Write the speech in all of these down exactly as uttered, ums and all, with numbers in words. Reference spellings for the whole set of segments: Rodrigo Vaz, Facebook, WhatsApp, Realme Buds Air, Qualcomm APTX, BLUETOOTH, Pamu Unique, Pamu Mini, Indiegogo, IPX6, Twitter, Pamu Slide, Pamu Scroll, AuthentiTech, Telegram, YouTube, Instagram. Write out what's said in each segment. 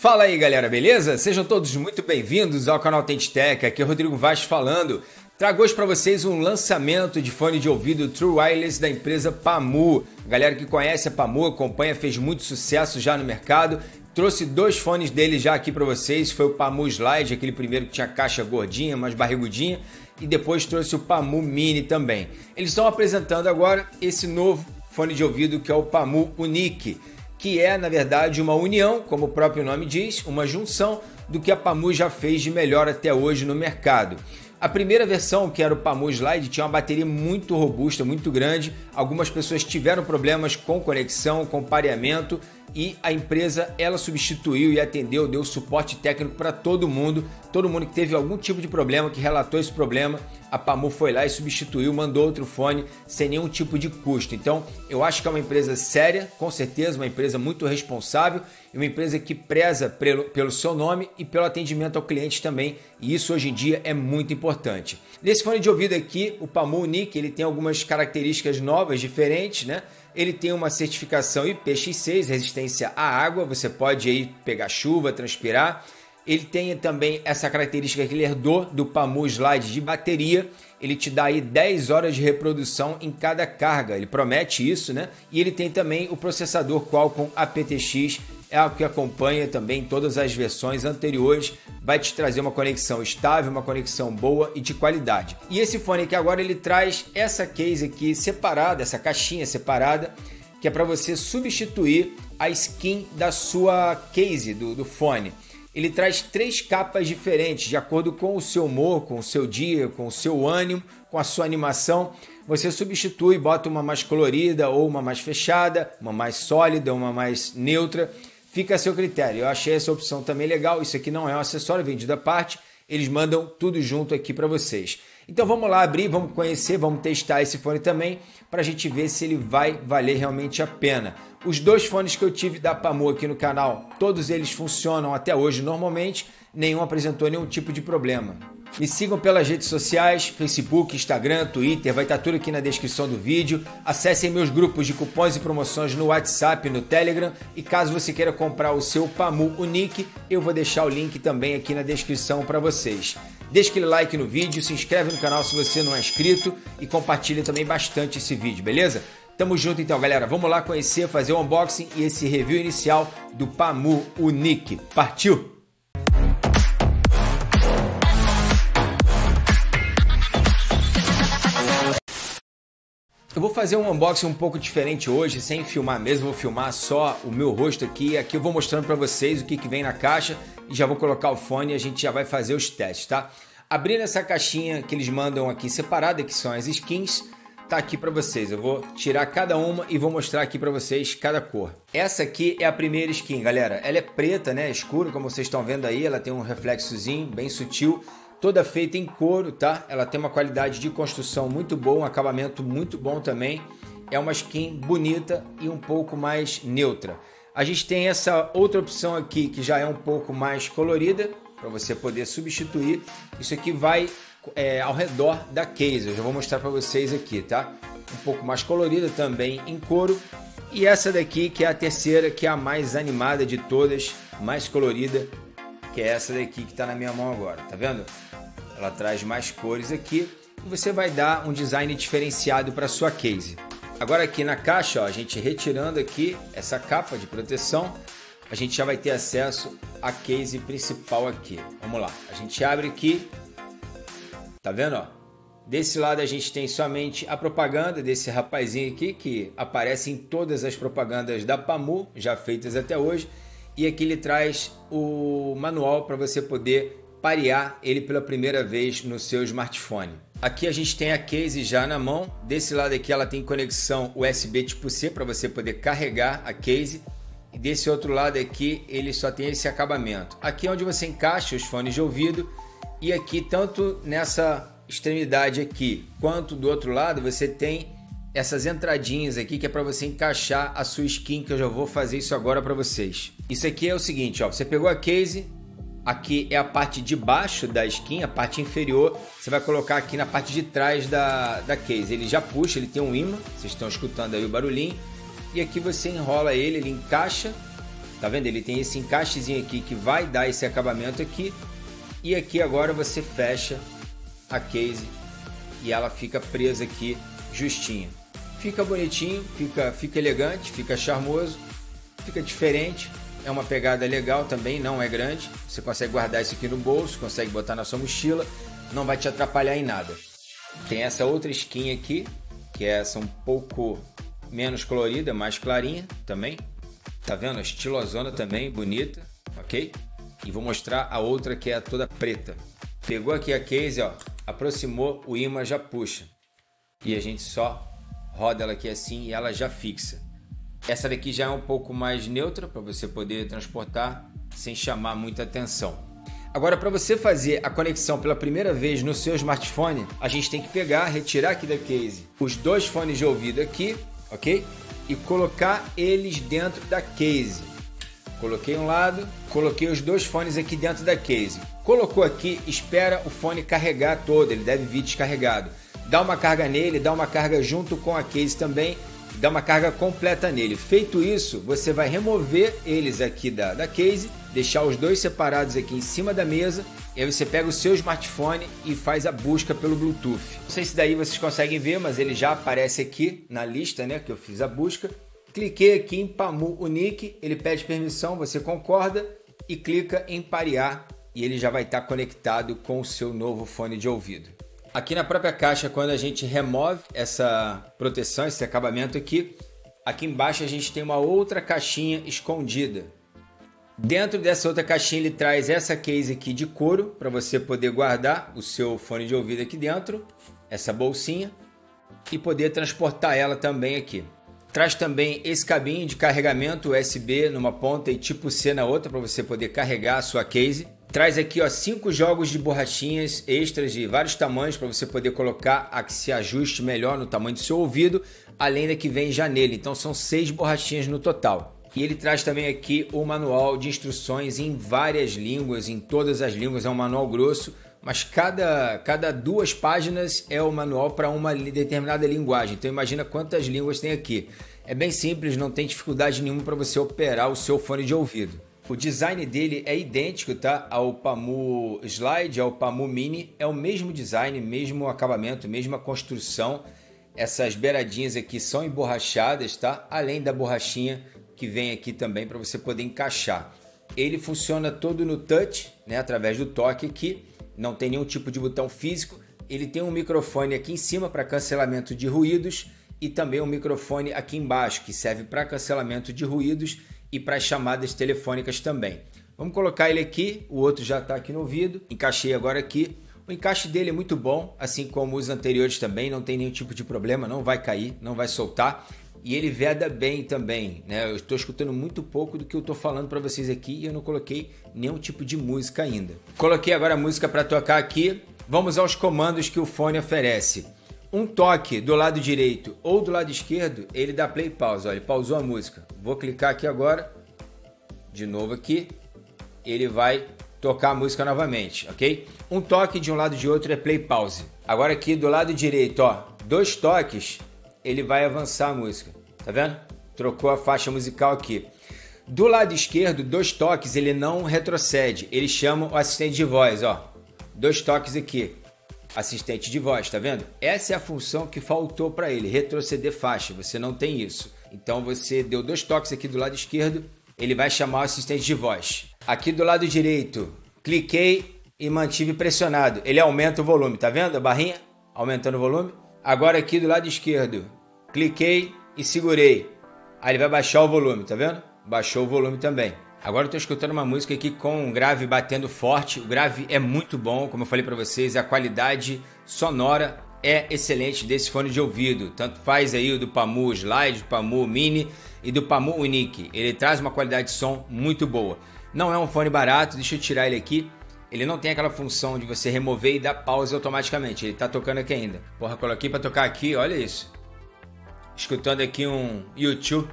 Fala aí galera, beleza? Sejam todos muito bem-vindos ao canal AuthentiTech, aqui é o Rodrigo Vaz falando. Trago hoje para vocês um lançamento de fone de ouvido True Wireless da empresa Pamu. A galera que conhece a Pamu, acompanha, fez muito sucesso já no mercado. Trouxe dois fones dele já aqui para vocês, foi o Pamu Slide, aquele primeiro que tinha caixa gordinha, mais barrigudinha, e depois trouxe o Pamu Mini também. Eles estão apresentando agora esse novo fone de ouvido que é o Pamu Unique, que é, na verdade, uma união, como o próprio nome diz, uma junção do que a Pamu já fez de melhor até hoje no mercado. A primeira versão, que era o Pamu Slide, tinha uma bateria muito robusta, muito grande. Algumas pessoas tiveram problemas com conexão, com pareamento, e a empresa ela substituiu e atendeu, deu suporte técnico para todo mundo. Todo mundo que teve algum tipo de problema, que relatou esse problema, a Pamu foi lá e substituiu, mandou outro fone sem nenhum tipo de custo. Então, eu acho que é uma empresa séria, com certeza, uma empresa muito responsável, e uma empresa que preza pelo, pelo seu nome e pelo atendimento ao cliente também. E isso hoje em dia é muito importante. Importante. Nesse fone de ouvido aqui, o Pamu Unique, ele tem algumas características novas, diferentes, né? Ele tem uma certificação I P X seis, resistência à água, você pode aí pegar chuva, transpirar. Ele tem também essa característica que ele herdou do Pamu Slide de bateria. Ele te dá aí dez horas de reprodução em cada carga, ele promete isso, né? E ele tem também o processador Qualcomm A P T X, é o que acompanha também todas as versões anteriores, vai te trazer uma conexão estável, uma conexão boa e de qualidade. E esse fone aqui agora ele traz essa case aqui separada, essa caixinha separada, que é para você substituir a skin da sua case, do, do fone. Ele traz três capas diferentes, de acordo com o seu humor, com o seu dia, com o seu ânimo, com a sua animação. Você substitui, bota uma mais colorida ou uma mais fechada, uma mais sólida, uma mais neutra. Fica a seu critério. Eu achei essa opção também legal. Isso aqui não é um acessório vendido à parte. Eles mandam tudo junto aqui para vocês. Então vamos lá abrir, vamos conhecer, vamos testar esse fone também para a gente ver se ele vai valer realmente a pena. Os dois fones que eu tive da Pamu aqui no canal, todos eles funcionam até hoje normalmente. Nenhum apresentou nenhum tipo de problema. Me sigam pelas redes sociais, Facebook, Instagram, Twitter, vai estar tudo aqui na descrição do vídeo. Acessem meus grupos de cupons e promoções no WhatsApp, no Telegram, e caso você queira comprar o seu Pamu Unique, eu vou deixar o link também aqui na descrição para vocês. Deixe aquele like no vídeo, se inscreve no canal se você não é inscrito e compartilha também bastante esse vídeo, beleza? Tamo junto então, galera. Vamos lá conhecer, fazer o unboxing e esse review inicial do Pamu Unique. Partiu! Eu vou fazer um unboxing um pouco diferente hoje, sem filmar mesmo, vou filmar só o meu rosto aqui. Aqui eu vou mostrando para vocês o que, que vem na caixa e já vou colocar o fone e a gente já vai fazer os testes, tá? Abrindo essa caixinha que eles mandam aqui separada, que são as skins, tá aqui para vocês. Eu vou tirar cada uma e vou mostrar aqui para vocês cada cor. Essa aqui é a primeira skin, galera. Ela é preta, né? Escuro, como vocês estão vendo aí, ela tem um reflexozinho bem sutil. Toda feita em couro, tá? Ela tem uma qualidade de construção muito boa, um acabamento muito bom também. É uma skin bonita e um pouco mais neutra. A gente tem essa outra opção aqui que já é um pouco mais colorida, para você poder substituir. Isso aqui vai é, ao redor da case, eu já vou mostrar para vocês aqui, tá? Um pouco mais colorida também em couro. E essa daqui que é a terceira, que é a mais animada de todas, mais colorida, que é essa daqui que está na minha mão agora, tá vendo? Ela traz mais cores aqui e você vai dar um design diferenciado para sua case. Agora aqui na caixa, ó, a gente retirando aqui essa capa de proteção, a gente já vai ter acesso à case principal aqui. Vamos lá, a gente abre aqui, tá vendo? Ó? Desse lado a gente tem somente a propaganda desse rapazinho aqui, que aparece em todas as propagandas da Pamu, já feitas até hoje. E aqui ele traz o manual para você poder parear ele pela primeira vez no seu smartphone. Aqui a gente tem a case já na mão. Desse lado aqui ela tem conexão U S B tipo C para você poder carregar a case. E desse outro lado aqui ele só tem esse acabamento. Aqui é onde você encaixa os fones de ouvido. E aqui tanto nessa extremidade aqui quanto do outro lado você tem essas entradinhas aqui que é para você encaixar a sua skin, que eu já vou fazer isso agora para vocês. Isso aqui é o seguinte, ó, você pegou a case, aqui é a parte de baixo da skin, a parte inferior, você vai colocar aqui na parte de trás da, da case. Ele já puxa, ele tem um imã, vocês estão escutando aí o barulhinho, e aqui você enrola ele, ele encaixa Tá vendo? Ele tem esse encaixezinho aqui que vai dar esse acabamento aqui. E aqui agora você fecha a case e ela fica presa aqui justinha. Fica bonitinho, fica, fica elegante, fica charmoso, fica diferente. É uma pegada legal também, não é grande. Você consegue guardar isso aqui no bolso, consegue botar na sua mochila, não vai te atrapalhar em nada. Tem essa outra skin aqui, que é essa um pouco menos colorida, mais clarinha também. Tá vendo? Estilosona também, bonita, ok? E vou mostrar a outra que é toda preta. Pegou aqui a case, ó, aproximou, o imã já puxa. E a gente só roda ela aqui assim e ela já fixa. Essa daqui já é um pouco mais neutra para você poder transportar sem chamar muita atenção. Agora, para você fazer a conexão pela primeira vez no seu smartphone, a gente tem que pegar, retirar aqui da case os dois fones de ouvido aqui, ok? E colocar eles dentro da case. Coloquei um lado, coloquei os dois fones aqui dentro da case. Colocou aqui, espera o fone carregar todo, ele deve vir descarregado. Dá uma carga nele, dá uma carga junto com a case também, dá uma carga completa nele. Feito isso, você vai remover eles aqui da, da case, deixar os dois separados aqui em cima da mesa, e aí você pega o seu smartphone e faz a busca pelo Bluetooth. Não sei se daí vocês conseguem ver, mas ele já aparece aqui na lista, né, que eu fiz a busca. Cliquei aqui em Pamu Unique, ele pede permissão, você concorda e clica em parear e ele já vai estar conectado com o seu novo fone de ouvido. Aqui na própria caixa, quando a gente remove essa proteção, esse acabamento aqui, aqui embaixo a gente tem uma outra caixinha escondida. Dentro dessa outra caixinha ele traz essa case aqui de couro para você poder guardar o seu fone de ouvido aqui dentro, essa bolsinha, e poder transportar ela também aqui. Traz também esse cabinho de carregamento U S B numa ponta e tipo C na outra para você poder carregar a sua case. Traz aqui, ó, cinco jogos de borrachinhas extras de vários tamanhos para você poder colocar a que se ajuste melhor no tamanho do seu ouvido, além da que vem já nele. Então são seis borrachinhas no total. E ele traz também aqui o manual de instruções em várias línguas, em todas as línguas, é um manual grosso, mas cada, cada duas páginas é o manual para uma determinada linguagem. Então imagina quantas línguas tem aqui. É bem simples, não tem dificuldade nenhuma para você operar o seu fone de ouvido. O design dele é idêntico, tá, ao Pamu Slide, ao Pamu Mini. É o mesmo design, mesmo acabamento, mesma construção. Essas beiradinhas aqui são emborrachadas, tá? Além da borrachinha que vem aqui também para você poder encaixar. Ele funciona todo no touch, né? Através do toque aqui. Não tem nenhum tipo de botão físico. Ele tem um microfone aqui em cima para cancelamento de ruídos e também um microfone aqui embaixo que serve para cancelamento de ruídos e para as chamadas telefônicas também. Vamos colocar ele aqui, o outro já está aqui no ouvido, encaixei agora aqui. O encaixe dele é muito bom, assim como os anteriores também, não tem nenhum tipo de problema, não vai cair, não vai soltar. E ele veda bem também, né? Eu estou escutando muito pouco do que eu estou falando para vocês aqui e eu não coloquei nenhum tipo de música ainda. Coloquei agora a música para tocar aqui. Vamos aos comandos que o fone oferece. Um toque do lado direito ou do lado esquerdo, ele dá play e pause. Olha, ele pausou a música. Vou clicar aqui agora, de novo aqui, ele vai tocar a música novamente, ok? Um toque de um lado de outro é play e pause. Agora aqui do lado direito, ó, dois toques, ele vai avançar a música, tá vendo? Trocou a faixa musical aqui. Do lado esquerdo, dois toques, ele não retrocede, ele chama o assistente de voz, ó. Dois toques aqui. Assistente de voz, tá vendo? Essa é a função que faltou para ele, retroceder faixa, você não tem isso. Então você deu dois toques aqui do lado esquerdo, ele vai chamar o assistente de voz. Aqui do lado direito, cliquei e mantive pressionado, ele aumenta o volume, tá vendo a barrinha? Aumentando o volume. Agora aqui do lado esquerdo, cliquei e segurei, aí ele vai baixar o volume, tá vendo? Baixou o volume também. Agora eu tô escutando uma música aqui com um grave batendo forte. O grave é muito bom, como eu falei para vocês, a qualidade sonora é excelente desse fone de ouvido. Tanto faz aí o do Pamu Slide, do Pamu Mini e do Pamu Unique. Ele traz uma qualidade de som muito boa. Não é um fone barato, deixa eu tirar ele aqui. Ele não tem aquela função de você remover e dar pausa automaticamente. Ele tá tocando aqui ainda. Porra, coloquei para tocar aqui, olha isso. Escutando aqui um YouTube.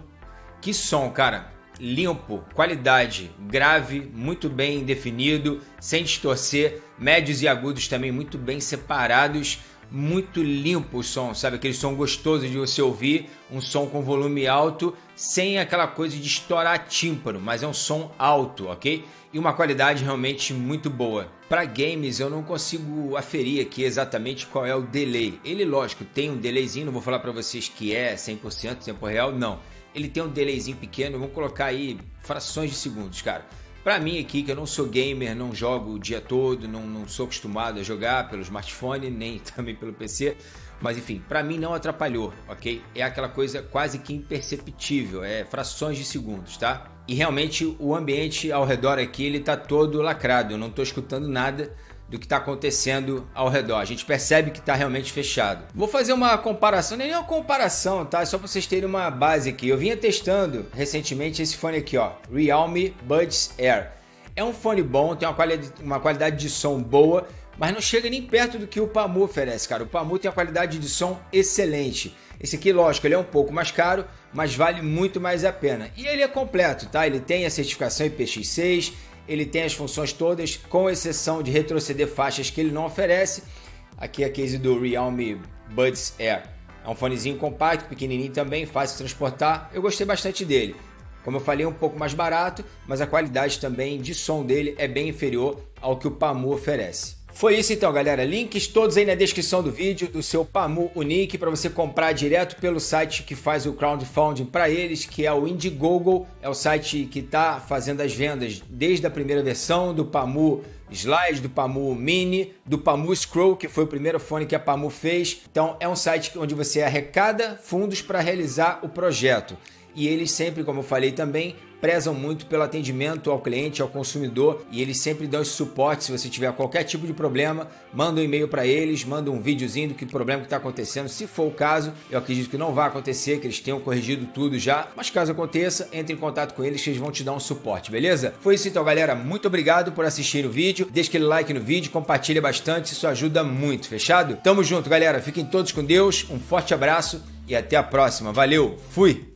Que som, cara. Limpo, qualidade, grave, muito bem definido, sem distorcer, médios e agudos também muito bem separados, muito limpo o som, sabe? Aquele som gostoso de você ouvir, um som com volume alto, sem aquela coisa de estourar tímpano, mas é um som alto, ok? E uma qualidade realmente muito boa. Para games eu não consigo aferir aqui exatamente qual é o delay. Ele, lógico, tem um delayzinho, não vou falar para vocês que é cem por cento tempo real, não. Ele tem um delayzinho pequeno, vamos colocar aí frações de segundos, cara. Para mim aqui, que eu não sou gamer, não jogo o dia todo, não, não sou acostumado a jogar pelo smartphone, nem também pelo P C, mas enfim, para mim não atrapalhou, ok? É aquela coisa quase que imperceptível, é frações de segundos, tá? E realmente o ambiente ao redor aqui, ele tá todo lacrado, eu não tô escutando nada do que está acontecendo ao redor. A gente percebe que está realmente fechado. Vou fazer uma comparação, nem uma comparação, tá? Só para vocês terem uma base aqui. Eu vinha testando recentemente esse fone aqui, ó, Realme Buds Air. É um fone bom, tem uma qualidade, uma qualidade de som boa, mas não chega nem perto do que o Pamu oferece, cara. O Pamu tem uma qualidade de som excelente. Esse aqui, lógico, ele é um pouco mais caro, mas vale muito mais a pena. E ele é completo, tá? Ele tem a certificação I P X seis, ele tem as funções todas, com exceção de retroceder faixas que ele não oferece. Aqui é a case do Realme Buds Air. É um fonezinho compacto, pequenininho também, fácil de transportar. Eu gostei bastante dele. Como eu falei, é um pouco mais barato, mas a qualidade também de som dele é bem inferior ao que o Pamu oferece. Foi isso então, galera. Links todos aí na descrição do vídeo do seu Pamu Unique para você comprar direto pelo site que faz o crowdfunding para eles, que é o Indiegogo. É o site que está fazendo as vendas desde a primeira versão do Pamu Slide, do Pamu Mini, do Pamu Scroll, que foi o primeiro fone que a Pamu fez. Então é um site onde você arrecada fundos para realizar o projeto. E eles sempre, como eu falei também, prezam muito pelo atendimento ao cliente, ao consumidor, e eles sempre dão esse suporte. Se você tiver qualquer tipo de problema, manda um e-mail para eles, manda um videozinho do que problema que está acontecendo. Se for o caso, eu acredito que não vai acontecer, que eles tenham corrigido tudo já, mas caso aconteça, entre em contato com eles que eles vão te dar um suporte, beleza? Foi isso então, galera. Muito obrigado por assistir o vídeo. Deixa aquele like no vídeo, compartilha bastante, isso ajuda muito, fechado? Tamo junto, galera. Fiquem todos com Deus, um forte abraço e até a próxima. Valeu, fui!